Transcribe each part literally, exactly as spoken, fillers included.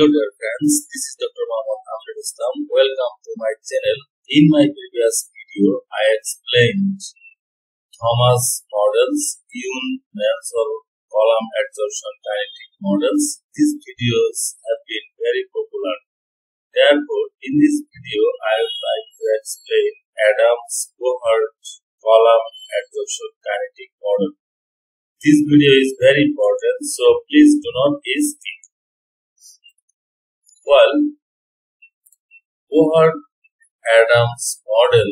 Hello dear friends, this is Doctor Mahmoud Islam. Welcome to my channel. In my previous video, I explained Thomas models, Yoon-Nelson column adsorption kinetic models. These videos have been very popular. Therefore, in this video, I would like to explain Adams-Bohart column adsorption kinetic model. This video is very important, so please do not miss it. Well, Bohart-Adams model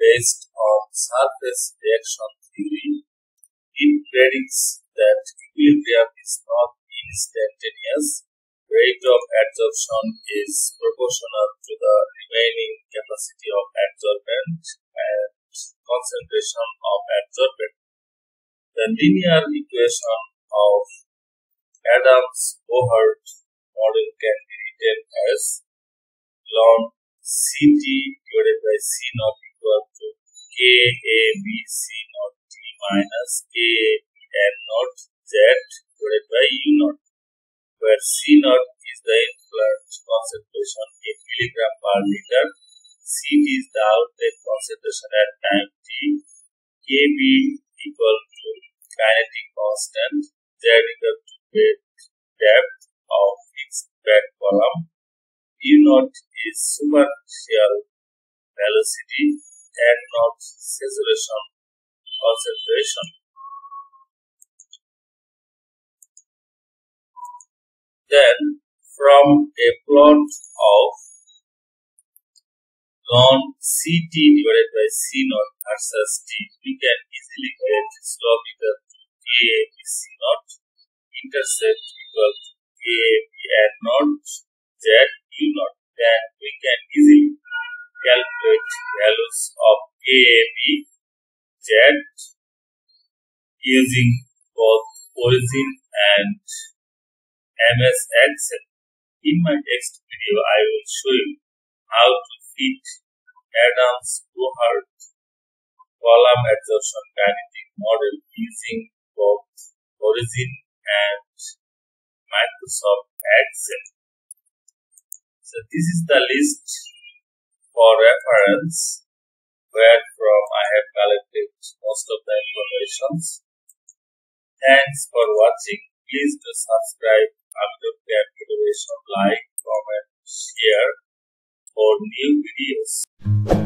based on surface reaction theory, it predicts that equilibrium is not instantaneous. Rate of adsorption is proportional to the remaining capacity of adsorbent and concentration of adsorbent. The linear equation of Adams-Bohart model can be written as ln Ct divided by C naught equal to K A B C naught T minus K A B N naught Z divided by U naught, where C naught is the influent concentration in milligram per liter, Ct is the outlet concentration at time t, K B equal to kinetic constant, Z equal to depth of fixed back column, U naught is superficial velocity, N naught saturation concentration. Then, from a plot of ln Ct divided by C naught versus T, we can easily get slope equal to K A B C naught, intercept equal to K A B N naught, Z U naught. Then we can easily calculate values of K A B, Z using both Origin and M S Excel. In my next video, I will show you how to fit Adams-Bohart column adsorption kinetic model using both Origin and Microsoft Excel. So this is the list for reference where from I have collected most of the informations. Thanks for watching. Please do subscribe, upload the application, like, comment, share for new videos.